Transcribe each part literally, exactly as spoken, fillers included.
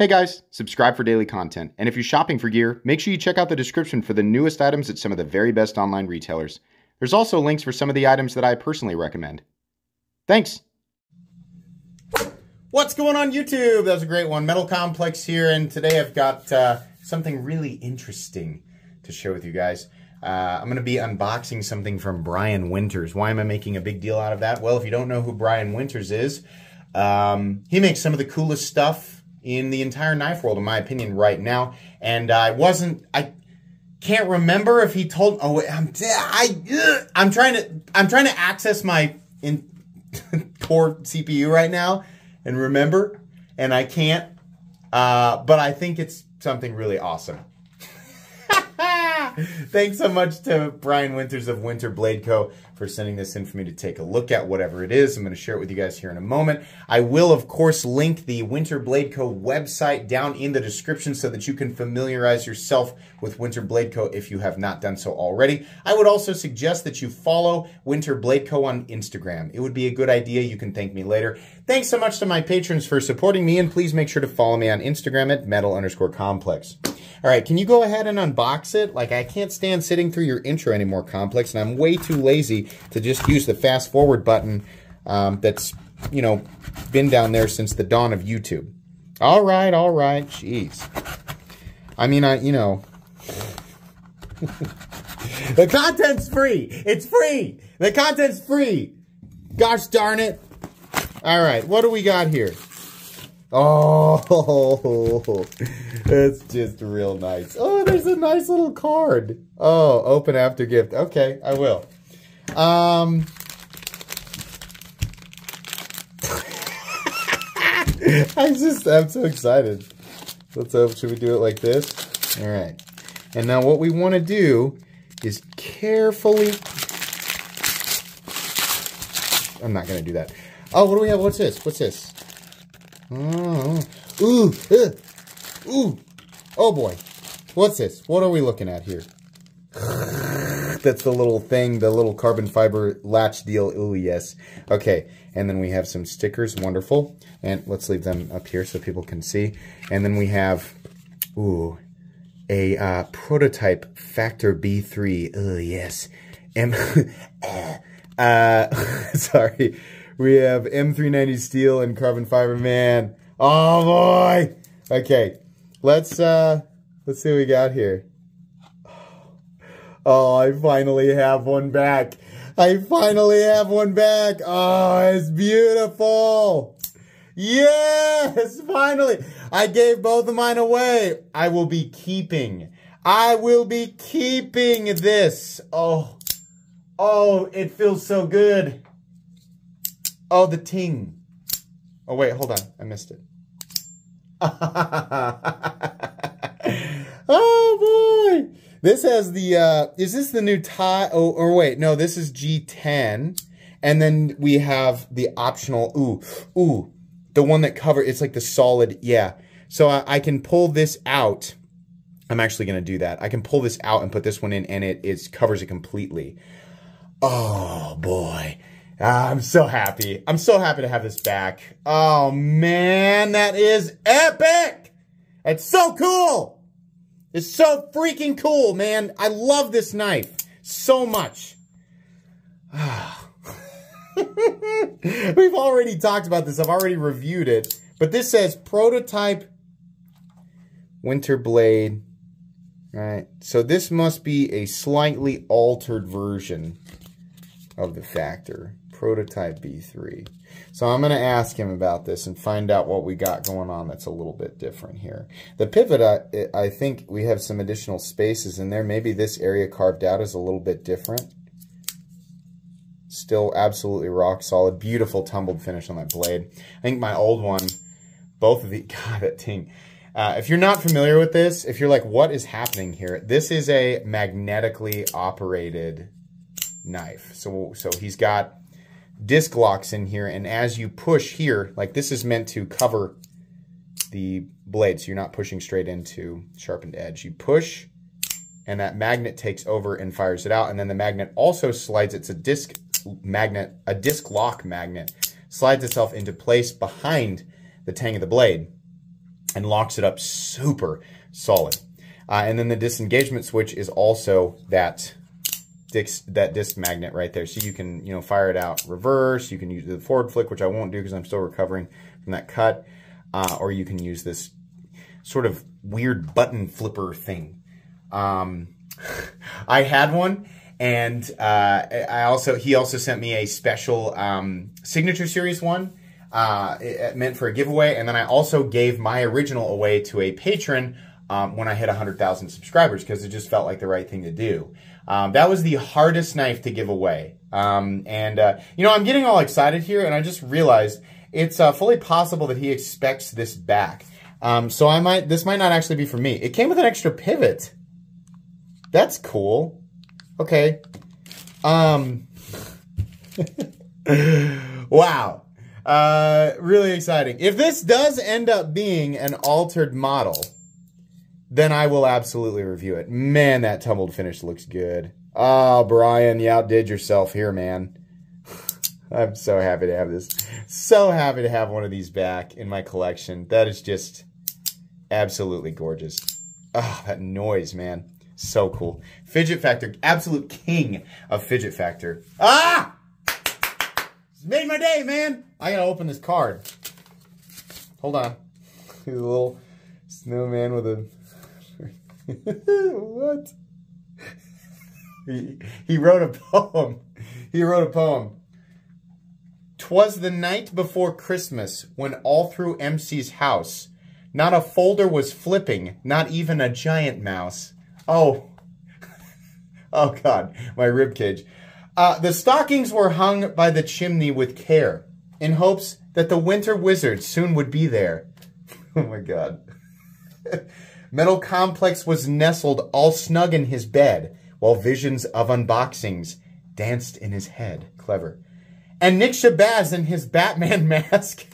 Hey guys, subscribe for daily content. And if you're shopping for gear, make sure you check out the description for the newest items at some of the very best online retailers. There's also links for some of the items that I personally recommend. Thanks. What's going on YouTube? That was a great one. Metal Complex here, and today I've got uh, something really interesting to share with you guys. Uh, I'm going to be unboxing something from Brian Winters. Why am I making a big deal out of that? Well, if you don't know who Brian Winters is, um, he makes some of the coolest stuff in the entire knife world, in my opinion, right now. And I wasn't... I can't remember if he told... Oh, wait, I'm, I, I'm trying to... I'm trying to access my in, core C P U right now. And remember, and I can't, uh, but I think it's something really awesome. Thanks so much to Brian Winters of Winter Blade Co for sending this in for me to take a look at, whatever it is. I'm going to share it with you guys here in a moment. I will, of course, link the Winter Blade Co website down in the description so that you can familiarize yourself with Winter Blade Co if you have not done so already. I would also suggest that you follow Winter Blade Co on Instagram. It would be a good idea. You can thank me later. Thanks so much to my patrons for supporting me, and please make sure to follow me on Instagram at metal underscore complex. All right, can you go ahead and unbox it? Like, I can't stand sitting through your intro anymore, Complex, and I'm way too lazy to just use the fast forward button um, that's, you know, been down there since the dawn of YouTube. All right, all right, jeez. I mean, I, you know, the content's free. It's free. The content's free. Gosh darn it. All right, what do we got here? Oh, that's just real nice. Oh, there's a nice little card. Oh, open after gift. Okay, I will. Um, I just, I'm so excited. Let's hope, should we do it like this? All right. And now what we want to do is carefully, I'm not going to do that. Oh, what do we have? What's this? What's this? Oh, ooh, uh, ooh, oh boy. What's this? What are we looking at here? That's the little thing, the little carbon fiber latch deal. Ooh, yes. Okay, and then we have some stickers, wonderful. And let's leave them up here so people can see. And then we have, ooh, a uh, prototype Factor B three. Ooh, yes. M uh, sorry. We have M three ninety steel and carbon fiber, man. Oh boy. Okay. Let's uh let's see what we got here. Oh, I finally have one back. I finally have one back. Oh, it's beautiful. Yes, finally. I gave both of mine away. I will be keeping. I will be keeping this. Oh. Oh, it feels so good. Oh, the ting. Oh, wait, hold on. I missed it. Oh, boy. This has the, uh, is this the new tie? Oh, or wait, no, this is G ten. And then we have the optional, ooh, ooh, the one that cover, it's like the solid, yeah. So I, I can pull this out. I'm actually going to do that. I can pull this out and put this one in, and it, it covers it completely. Oh, boy. Ah, I'm so happy. I'm so happy to have this back. Oh, man, that is epic. It's so cool. It's so freaking cool, man. I love this knife so much. We've already talked about this. I've already reviewed it. But this says prototype Winter Blade. All right. So this must be a slightly altered version of the Factor. Prototype B three. So I'm going to ask him about this and find out what we got going on that's a little bit different here. The pivot, I, I think we have some additional spaces in there. Maybe this area carved out is a little bit different. Still absolutely rock solid. Beautiful tumbled finish on that blade. I think my old one, both of the, God, that ting. Uh, if you're not familiar with this, if you're like, what is happening here? This is a magnetically operated knife. So, so he's got disc locks in here, and as you push here, like this is meant to cover the blade, so you're not pushing straight into sharpened edge. You push, and that magnet takes over and fires it out, and then the magnet also slides, it's a disc magnet, a disc lock magnet, slides itself into place behind the tang of the blade. and locks it up super solid. Uh, and then the disengagement switch is also that disc, that disc magnet right there. So you can, you know, fire it out reverse. You can use the forward flick, which I won't do because I'm still recovering from that cut. Uh, or you can use this sort of weird button flipper thing. Um, I had one. And uh, I also, he also sent me a special um, Signature Series one, uh, it meant for a giveaway. And then I also gave my original away to a patron um, when I hit one hundred thousand subscribers, because it just felt like the right thing to do. Um, that was the hardest knife to give away. Um, and, uh, you know, I'm getting all excited here, and I just realized it's uh, fully possible that he expects this back. Um, so I might, this might not actually be for me. It came with an extra pivot. That's cool. Okay. Um, wow. Uh, really exciting. If this does end up being an altered model, then I will absolutely review it. Man, that tumbled finish looks good. Oh, Brian, you outdid yourself here, man. I'm so happy to have this. So happy to have one of these back in my collection. That is just absolutely gorgeous. Oh, that noise, man. So cool. Fidget Factor, absolute king of Fidget Factor. Ah! It's made my day, man. I gotta open this card. Hold on. He's a little snowman with a... What? He, he wrote a poem. He wrote a poem. "'Twas the night before Christmas when all through M C's house, not a folder was flipping, not even a giant mouse." Oh, oh God, my ribcage. Uh, the stockings were hung by the chimney with care in hopes that the winter wizard soon would be there. Oh my God. Metal Complex was nestled all snug in his bed while visions of unboxings danced in his head. Clever. And Nick Shabazz in his Batman mask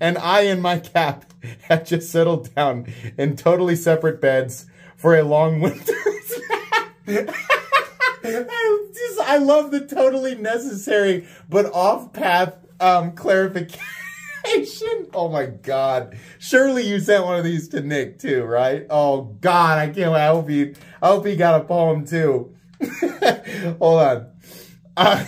and I in my cap had just settled down in totally separate beds for a long winter. I just, I love the totally necessary but off-path um, clarification. Oh my God! Surely you sent one of these to Nick too, right? Oh God, I can't wait. I hope he, I hope he got a poem too. Hold on. Uh,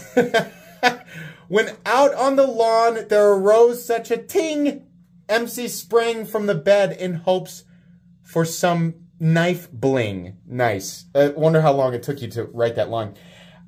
when out on the lawn there arose such a ting, M C sprang from the bed in hopes for some. Knife bling. Nice. I wonder how long it took you to write that line.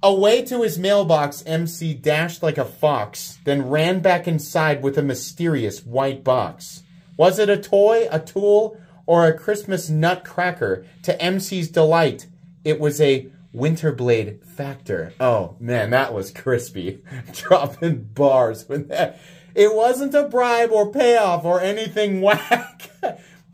Away to his mailbox, M C dashed like a fox, then ran back inside with a mysterious white box. Was it a toy, a tool, or a Christmas nutcracker? To M C's delight, it was a Winter Blade Factor. Oh, man, that was crispy. Dropping bars with that. It wasn't a bribe or payoff or anything whack.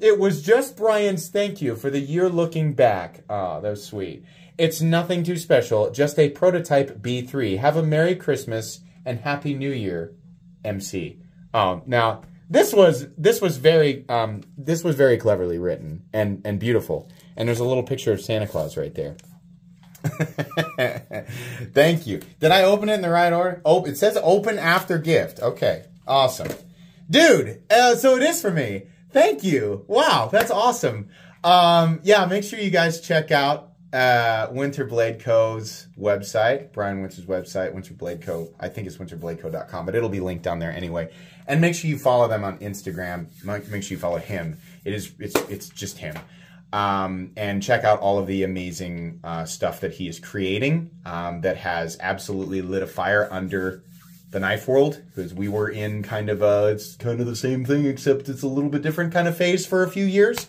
It was just Brian's thank you for the year looking back. Ah, oh, that was sweet. It's nothing too special, just a prototype B three. Have a Merry Christmas and Happy New Year, M C. Um, now this was this was very um, this was very cleverly written and and beautiful. And there's a little picture of Santa Claus right there. Thank you. Did I open it in the right order? Oh, it says open after gift. Okay, awesome, dude. Uh, so it is for me. Thank you. Wow, that's awesome. Um, yeah, make sure you guys check out uh, Winter Blade Co.'s website, Brian Winters' website, Winter Blade Co. I think it's winter blade co dot com, but it'll be linked down there anyway. And make sure you follow them on Instagram. Make sure you follow him. It is, it's, it's just him. Um, and check out all of the amazing uh, stuff that he is creating um, that has absolutely lit a fire under the knife world, because we were in kind of a, it's kind of the same thing, except it's a little bit different kind of phase for a few years.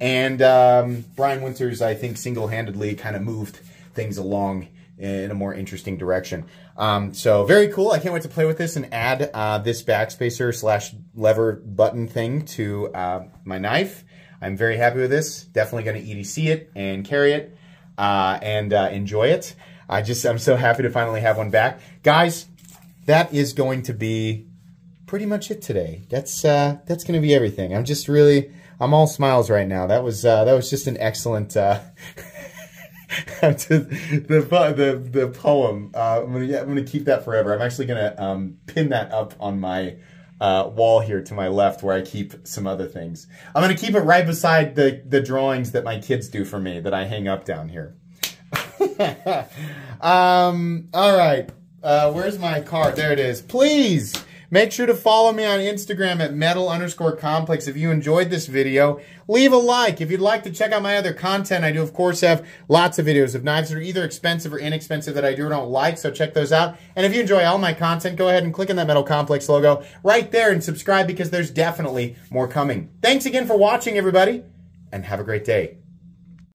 And um, Brian Winters, I think, single-handedly kind of moved things along in a more interesting direction. Um, so very cool. I can't wait to play with this and add uh, this backspacer slash lever button thing to uh, my knife. I'm very happy with this. Definitely going to E D C it and carry it uh, and uh, enjoy it. I just, I'm so happy to finally have one back. Guys, that is going to be pretty much it today. That's uh, that's going to be everything. I'm just really, I'm all smiles right now. That was uh, that was just an excellent. Uh, the, the the poem. Uh, I'm gonna I'm gonna keep that forever. I'm actually gonna um, pin that up on my uh, wall here to my left where I keep some other things. I'm going to keep it right beside the, the drawings that my kids do for me that I hang up down here. um, all right. Uh, where's my card? There it is. Please make sure to follow me on Instagram at metal underscore complex. If you enjoyed this video, leave a like. If you'd like to check out my other content, I do, of course, have lots of videos of knives that are either expensive or inexpensive that I do or don't like, so check those out. And if you enjoy all my content, go ahead and click on that Metal Complex logo right there and subscribe because there's definitely more coming. Thanks again for watching, everybody, and have a great day.